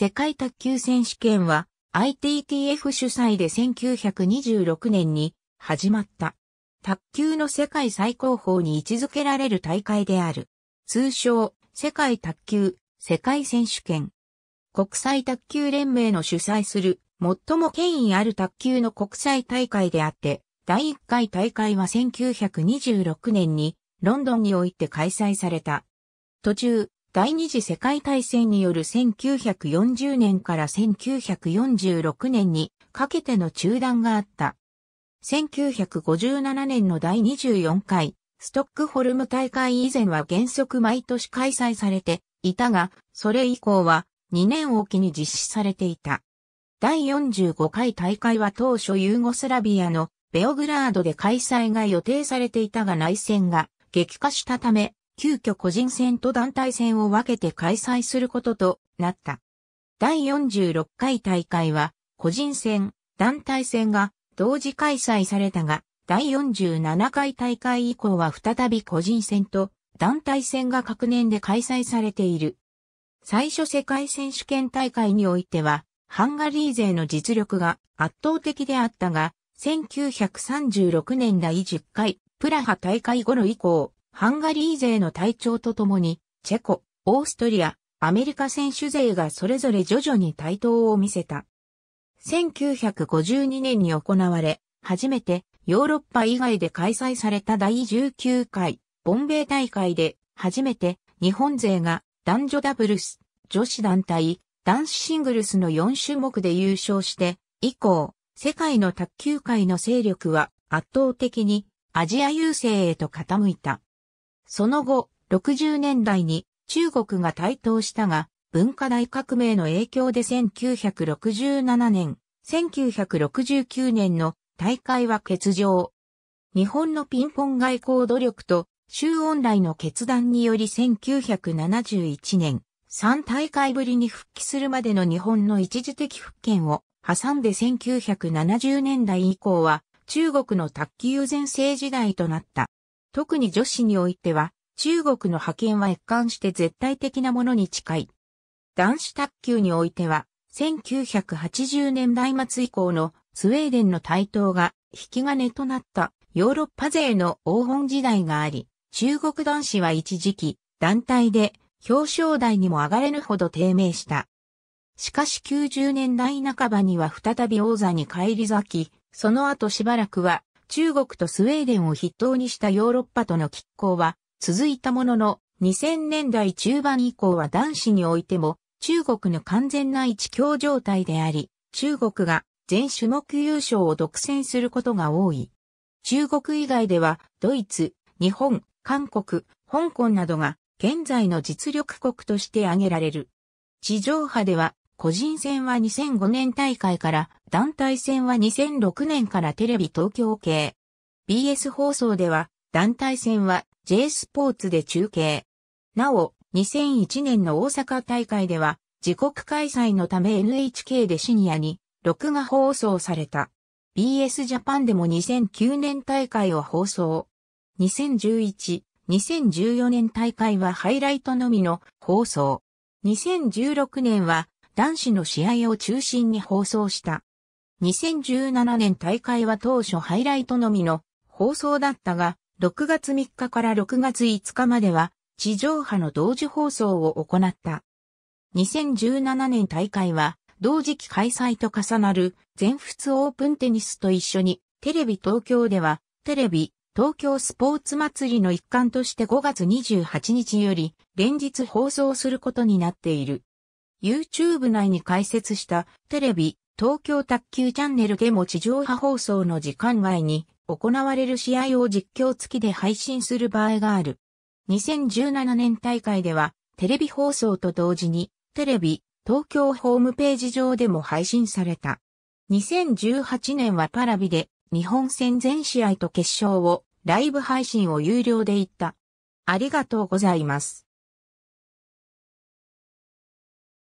世界卓球選手権は ITTF 主催で1926年に始まった。卓球の世界最高峰に位置づけられる大会である。通称、世界卓球、世界選手権。国際卓球連盟の主催する、最も権威ある卓球の国際大会であって、第1回大会は1926年に、ロンドンにおいて開催された。途中、第二次世界大戦による1940年から1946年にかけての中断があった。1957年の第24回ストックホルム大会以前は原則毎年開催されていたが、それ以降は2年おきに実施されていた。第45回大会は当初ユーゴスラビアのベオグラードで開催が予定されていたが、内戦が激化したため、急遽個人戦と団体戦を分けて開催することとなった。第46回大会は個人戦、団体戦が同時開催されたが、第47回大会以降は再び個人戦と団体戦が各年で開催されている。最初世界選手権大会においては、ハンガリー勢の実力が圧倒的であったが、1936年第10回プラハ大会頃以降、ハンガリー勢の退場とともに、チェコ、オーストリア、アメリカ選手勢がそれぞれ徐々に台頭を見せた。1952年に行われ、初めてヨーロッパ以外で開催された第19回ボンベイ大会で、初めて日本勢が男女ダブルス、女子団体、男子シングルスの4種目で優勝して、以降、世界の卓球界の勢力は圧倒的にアジア優勢へと傾いた。その後、60年代に中国が台頭したが、文化大革命の影響で1967年、1969年の大会は欠場。日本のピンポン外交努力と周恩来の決断により1971年、3大会ぶりに復帰するまでの日本の一時的復権を挟んで1970年代以降は中国の卓球全盛時代となった。特に女子においては、中国の覇権は一貫して絶対的なものに近い。男子卓球においては、1980年代末以降のスウェーデンの台頭が引き金となったヨーロッパ勢の黄金時代があり、中国男子は一時期、団体で表彰台にも上がれぬほど低迷した。しかし90年代半ばには再び王座に返り咲き、その後しばらくは、中国とスウェーデンを筆頭にしたヨーロッパとの拮抗は続いたものの、2000年代中盤以降は男子においても中国の完全な一強状態であり、中国が全種目優勝を独占することが多い。中国以外ではドイツ、日本、韓国、香港などが現在の実力国として挙げられる。地上波では個人戦は2005年大会から、団体戦は2006年からテレビ東京系。BS 放送では、団体戦は J スポーツで中継。なお、2001年の大阪大会では、自国開催のため NHK でシニアに、録画放送された。BS ジャパンでも2009年大会を放送。2011、2014年大会はハイライトのみの放送。2016年は、男子の試合を中心に放送した。2017年大会は当初ハイライトのみの放送だったが、6月3日から6月5日までは地上波の同時放送を行った。2017年大会は同時期開催と重なる全仏オープンテニスと一緒にテレビ東京ではテレビ東京スポーツ祭りの一環として5月28日より連日放送することになっている。YouTube 内に開設したテレビ東京卓球チャンネルでも地上波放送の時間外に行われる試合を実況付きで配信する場合がある。2017年大会ではテレビ放送と同時にテレビ東京ホームページ上でも配信された。2018年はパラビで日本戦全試合と決勝をライブ配信を有料で行った。ありがとうございます。